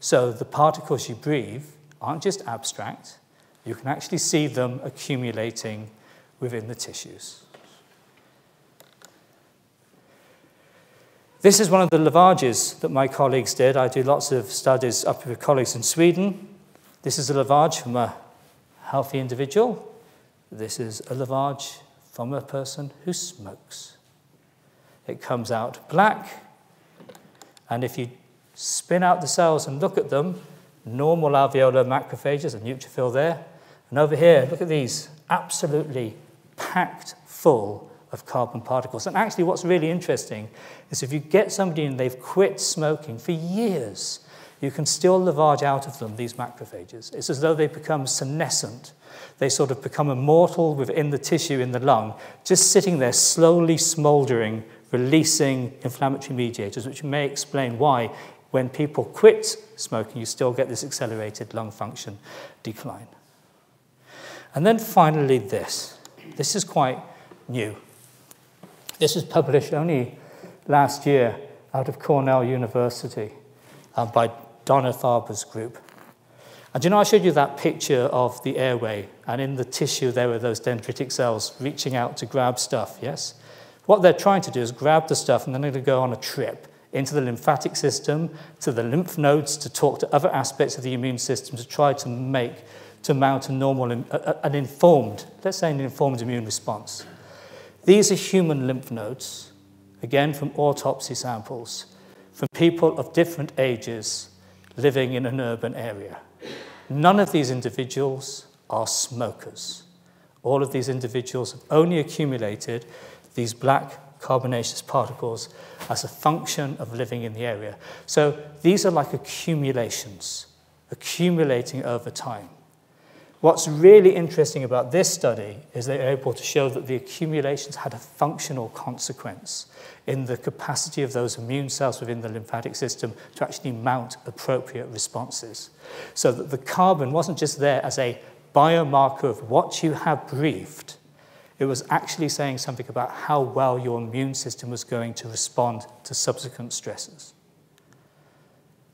So the particles you breathe aren't just abstract. You can actually see them accumulating within the tissues. This is one of the lavages that my colleagues did. I do lots of studies up with colleagues in Sweden. This is a lavage from a healthy individual. This is a lavage from a person who smokes. It comes out black, and if you spin out the cells and look at them, normal alveolar macrophages, a neutrophil there, and over here, look at these, absolutely packed full of carbon particles. And actually what's really interesting is if you get somebody and they've quit smoking for years, you can still lavage out of them these macrophages. It's as though they become senescent. They sort of become immortal within the tissue in the lung, just sitting there slowly smouldering, releasing inflammatory mediators, which may explain why when people quit smoking, you still get this accelerated lung function decline. And then finally this. This is quite new. This was published only last year out of Cornell University uh, by Donna Farber's group. And you know, I showed you that picture of the airway, and in the tissue there were those dendritic cells reaching out to grab stuff, yes? What they're trying to do is grab the stuff, and then they're going to go on a trip into the lymphatic system, to the lymph nodes, to talk to other aspects of the immune system, to try to make, to mount a normal, an informed, let's say an informed immune response. These are human lymph nodes, again from autopsy samples, from people of different ages living in an urban area. None of these individuals are smokers. All of these individuals have only accumulated these black carbonaceous particles as a function of living in the area. So these are like accumulations, accumulating over time. What's really interesting about this study is they were able to show that the accumulations had a functional consequence in the capacity of those immune cells within the lymphatic system to actually mount appropriate responses. So that the carbon wasn't just there as a biomarker of what you have breathed, it was actually saying something about how well your immune system was going to respond to subsequent stresses.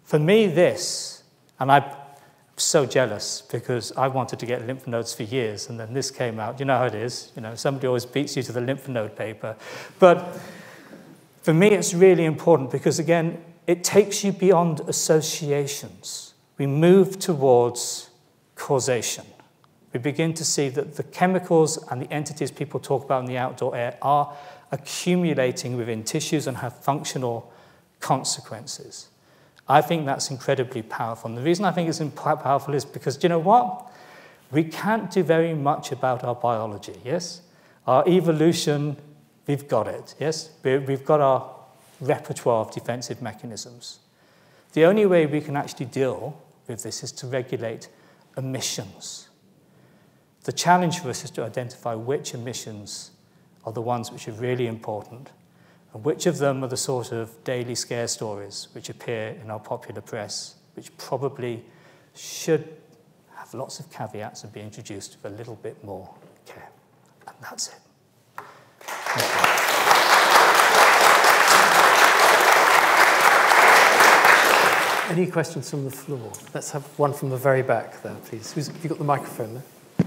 For me, this, and I'm so jealous because I wanted to get lymph nodes for years, and then this came out. You know how it is. You know, somebody always beats you to the lymph node paper. But for me, it's really important because, again, it takes you beyond associations. We move towards causation. We begin to see that the chemicals and the entities people talk about in the outdoor air are accumulating within tissues and have functional consequences. I think that's incredibly powerful. And the reason I think it's powerful is because, do you know what? We can't do very much about our biology, yes? Our evolution, we've got it, yes? We've got our repertoire of defensive mechanisms. The only way we can actually deal with this is to regulate emissions. The challenge for us is to identify which emissions are the ones which are really important, and which of them are the sort of daily scare stories which appear in our popular press, which probably should have lots of caveats and be introduced with a little bit more care. And that's it. Thank you. Any questions from the floor? Let's have one from the very back there, please. Who's, have you got the microphone there?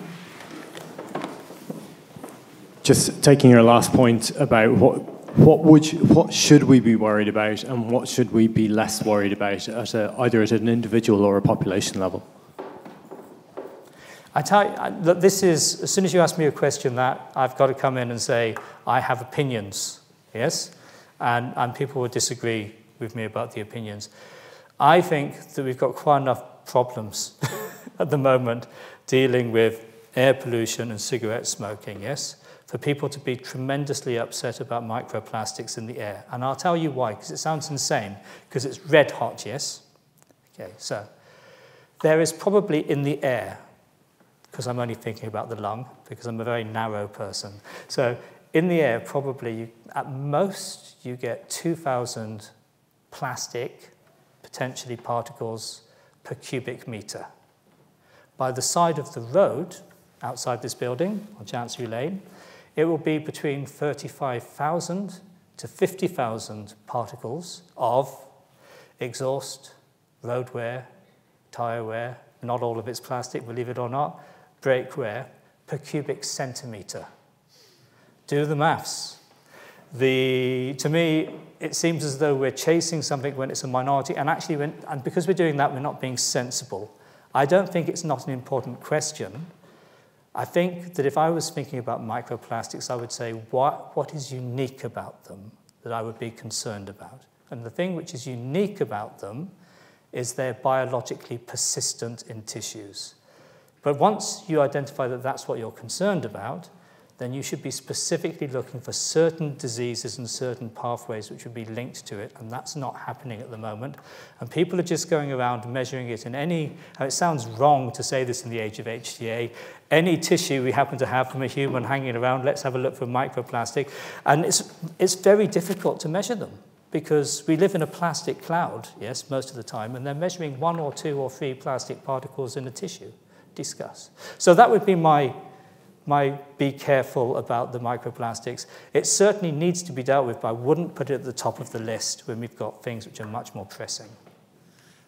Just taking your last point about what, what, would you, what should we be worried about and what should we be less worried about, at a, either at an individual or a population level? I tell you, I, look, this is, as soon as you ask me a question, that I've got to come in and say, I have opinions, yes? And, and people will disagree with me about the opinions. I think that we've got quite enough problems at the moment dealing with air pollution and cigarette smoking, yes? For people to be tremendously upset about microplastics in the air. And I'll tell you why, because it sounds insane, because it's red hot, yes? Okay, so there is probably in the air, because I'm only thinking about the lung, because I'm a very narrow person. So in the air, probably, you, at most, you get two thousand plastic, potentially particles, per cubic meter. By the side of the road, outside this building, on Chancery Lane, it will be between thirty-five thousand to fifty thousand particles of exhaust, road wear, tyre wear, not all of it's plastic, believe it or not, brake wear, per cubic centimetre. Do the maths. The, to me, it seems as though we're chasing something when it's a minority, and actually, when, and because we're doing that, we're not being sensible. I don't think it's not an important question. I think that if I was thinking about microplastics, I would say, what, what is unique about them that I would be concerned about? And the thing which is unique about them is they're biologically persistent in tissues. But once you identify that that's what you're concerned about, then you should be specifically looking for certain diseases and certain pathways which would be linked to it, and that's not happening at the moment. And people are just going around measuring it in any, it sounds wrong to say this in the age of H T A, any tissue we happen to have from a human hanging around, let's have a look for microplastic. And it's, it's very difficult to measure them because we live in a plastic cloud, yes, most of the time, and they're measuring one or two or three plastic particles in a tissue. Discuss. So that would be my... My be careful about the microplastics. It certainly needs to be dealt with, but I wouldn't put it at the top of the list when we've got things which are much more pressing.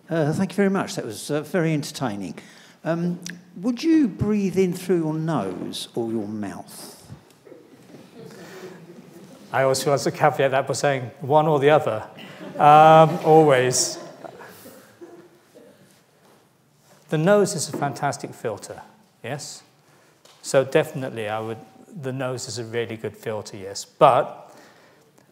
Uh, thank you very much. That was uh, very entertaining. Um, would you breathe in through your nose or your mouth? I always feel I should caveat that by saying one or the other. Um, always. The nose is a fantastic filter, yes? So definitely, I would, the nose is a really good filter, yes. But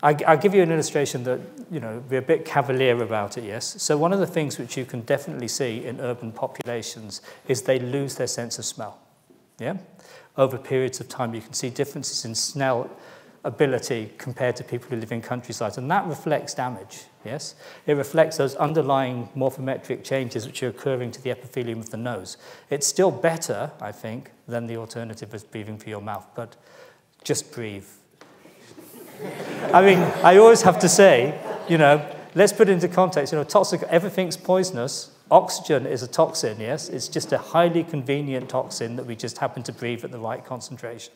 I, I'll give you an illustration that, you know, we're a bit cavalier about it, yes. So one of the things which you can definitely see in urban populations is they lose their sense of smell, yeah? Over periods of time, you can see differences in smell, ability compared to people who live in countryside. And that reflects damage, yes? It reflects those underlying morphometric changes which are occurring to the epithelium of the nose. It's still better, I think, than the alternative is breathing through your mouth, but just breathe. I mean, I always have to say, you know, let's put it into context, you know, toxic, everything's poisonous. Oxygen is a toxin, yes? It's just a highly convenient toxin that we just happen to breathe at the right concentration.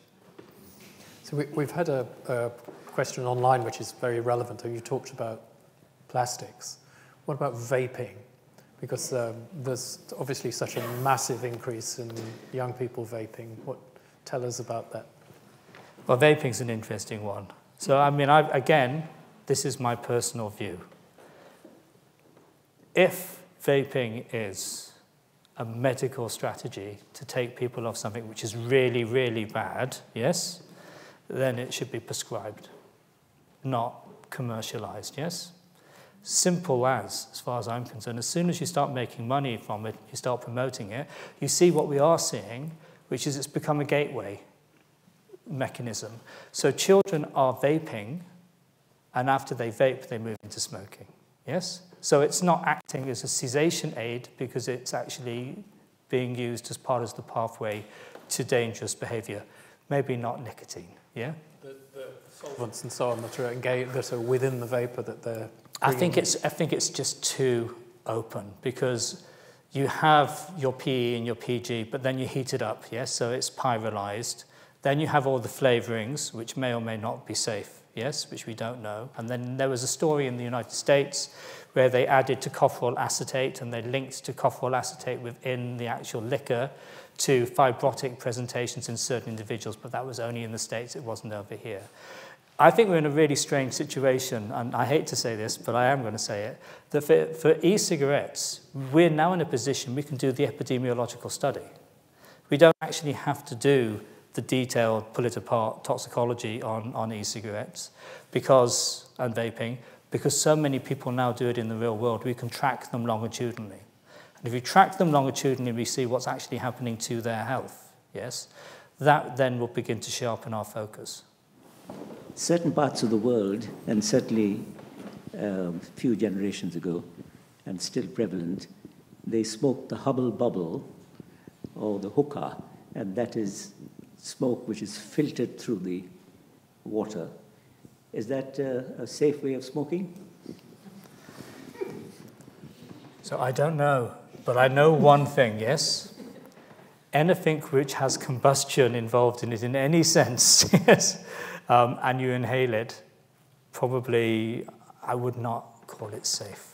So we, we've had a, a question online which is very relevant. You talked about plastics. What about vaping? Because um, there's obviously such a massive increase in young people vaping. What, tell us about that. Well, vaping's an interesting one. So, I mean, I, again, this is my personal view. If vaping is a medical strategy to take people off something which is really, really bad, yes, then it should be prescribed, not commercialized, yes? Simple as, as far as I'm concerned. As soon as you start making money from it, you start promoting it, you see what we are seeing, which is it's become a gateway mechanism. So children are vaping, and after they vape, they move into smoking, yes? So it's not acting as a cessation aid because it's actually being used as part of the pathway to dangerous behavior. Maybe not nicotine, yeah? The, the solvents and so on that are, engaged, that are within the vapor that they're... I think, it's, I think it's just too open because you have your P E and your P G, but then you heat it up, yes? So it's pyrolyzed. Then you have all the flavorings, which may or may not be safe, yes? Which we don't know. And then there was a story in the United States where they added tocopherol acetate and they linked tocopherol acetate within the actual liquor to fibrotic presentations in certain individuals, but that was only in the States, it wasn't over here. I think we're in a really strange situation, and I hate to say this, but I am going to say it, that for, for e-cigarettes, we're now in a position we can do the epidemiological study. We don't actually have to do the detailed, pull it apart toxicology on, on e-cigarettes because, and vaping, because so many people now do it in the real world, we can track them longitudinally. And if you track them longitudinally, we see what's actually happening to their health, yes? That then will begin to sharpen our focus. Certain parts of the world, and certainly a um, few generations ago, and still prevalent, they smoked the hubble bubble, or the hookah, and that is smoke which is filtered through the water. Is that uh, a safe way of smoking? So I don't know. But I know one thing, yes? Anything which has combustion involved in it in any sense, yes, um, and you inhale it, probably I would not call it safe.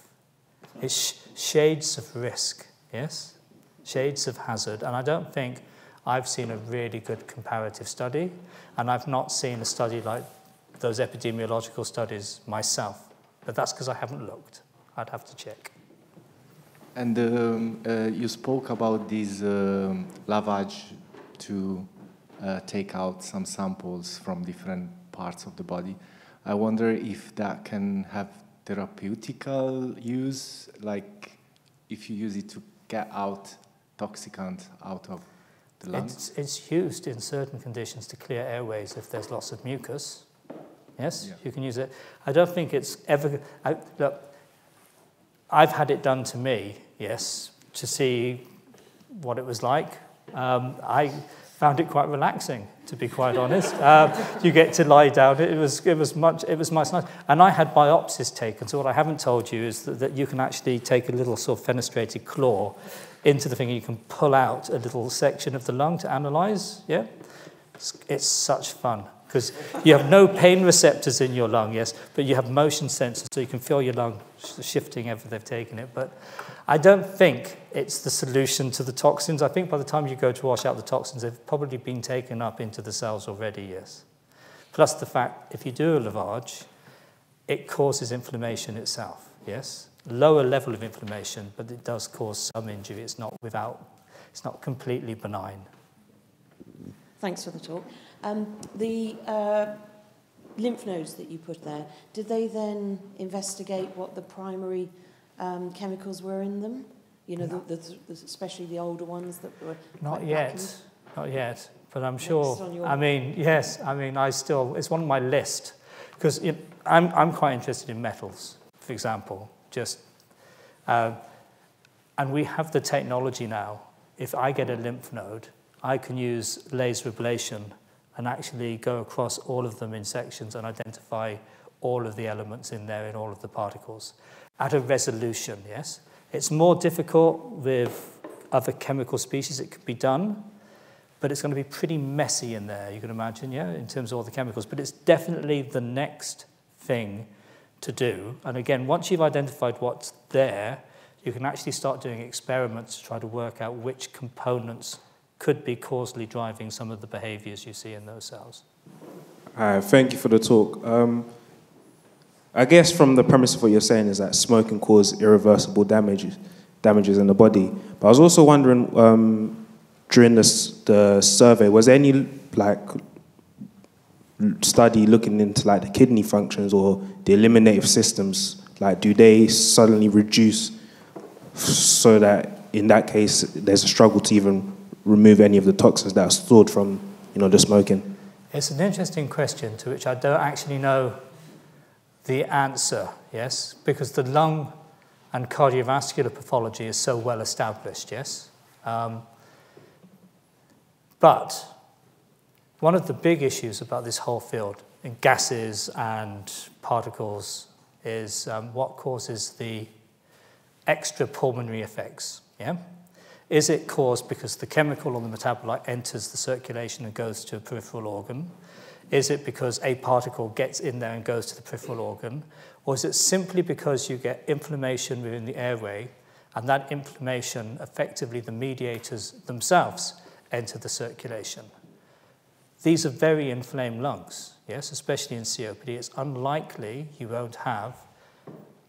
It's sh shades of risk, yes? Shades of hazard. And I don't think I've seen a really good comparative study, and I've not seen a study like those epidemiological studies myself. But that's because I haven't looked. I'd have to check. And um, uh, you spoke about these uh, lavage to uh, take out some samples from different parts of the body. I wonder if that can have therapeutical use, like if you use it to get out toxicant out of the lungs? It's, it's used in certain conditions to clear airways if there's lots of mucus. Yes, yeah. You can use it. I don't think it's ever... I, look, I've had it done to me, yes, to see what it was like. Um, I found it quite relaxing, to be quite honest. Uh, you get to lie down. It was, it was much, it was much nice. And I had biopsies taken. So what I haven't told you is that, that you can actually take a little sort of fenestrated claw into the thing, and you can pull out a little section of the lung to analyse. Yeah, it's, it's such fun. Because you have no pain receptors in your lung, yes, but you have motion sensors, so you can feel your lung shifting after they've taken it. But I don't think it's the solution to the toxins. I think by the time you go to wash out the toxins, they've probably been taken up into the cells already, yes. Plus the fact, if you do a lavage, it causes inflammation itself, yes. Lower level of inflammation, but it does cause some injury. It's not without, it's not completely benign. Thanks for the talk. Um, the uh, lymph nodes that you put there, did they then investigate what the primary um, chemicals were in them? You know, no. the, the, especially the older ones that were... Not yet, not yet. But I'm sure, I mean, yes, I mean, I still, it's one of my list. Because it, I'm, I'm quite interested in metals, for example, just, uh, and we have the technology now. If I get a lymph node, I can use laser ablation and actually go across all of them in sections and identify all of the elements in there in all of the particles at a resolution, yes? It's more difficult with other chemical species. It could be done, but it's going to be pretty messy in there, you can imagine, yeah, in terms of all the chemicals. But it's definitely the next thing to do. And again, once you've identified what's there, you can actually start doing experiments to try to work out which components could be causally driving some of the behaviours you see in those cells. All right, thank you for the talk. Um, I guess from the premise of what you're saying is that smoke can cause irreversible damages, damages in the body. But I was also wondering, um, during this, the survey, was there any like study looking into like the kidney functions or the eliminative systems? Like, do they suddenly reduce so that in that case there's a struggle to even remove any of the toxins that are stored from, you know, the smoking? It's an interesting question to which I don't actually know the answer, yes, because the lung and cardiovascular pathology is so well established, yes. Um, but one of the big issues about this whole field in gases and particles is um, what causes the extra pulmonary effects, yeah? Is it caused because the chemical or the metabolite enters the circulation and goes to a peripheral organ? Is it because a particle gets in there and goes to the peripheral organ? Or is it simply because you get inflammation within the airway and that inflammation, effectively the mediators themselves, enter the circulation? These are very inflamed lungs, yes, especially in C O P D. It's unlikely you won't have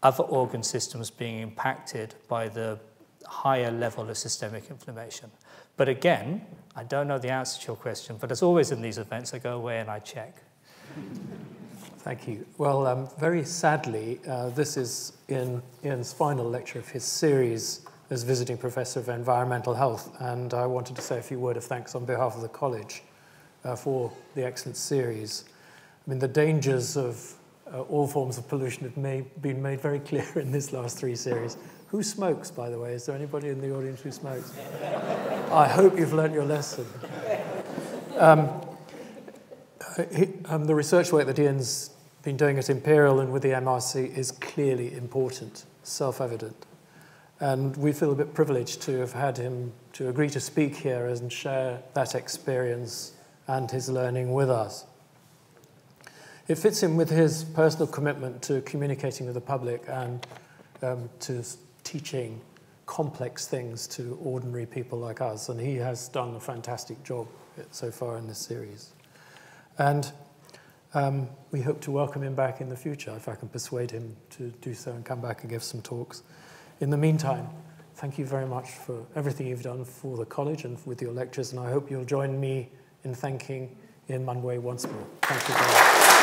other organ systems being impacted by the higher level of systemic inflammation. But again, I don't know the answer to your question, but as always in these events, I go away and I check. Thank you. Well, um, very sadly, uh, this is in Ian's final lecture of his series as visiting professor of environmental health, and I wanted to say a few words of thanks on behalf of the college uh, for the excellent series. I mean, the dangers of uh, all forms of pollution have made, been made very clear in this last three series. Who smokes, by the way? Is there anybody in the audience who smokes? I hope you've learned your lesson. Um, he, um, the research work that Ian's been doing at Imperial and with the M R C is clearly important, self-evident. And we feel a bit privileged to have had him to agree to speak here and share that experience and his learning with us. It fits in with his personal commitment to communicating with the public and um, to teaching complex things to ordinary people like us, and he has done a fantastic job so far in this series. And um, we hope to welcome him back in the future, if I can persuade him to do so and come back and give some talks. In the meantime, thank you very much for everything you've done for the college and with your lectures, and I hope you'll join me in thanking Ian Munway once more. Thank you very much.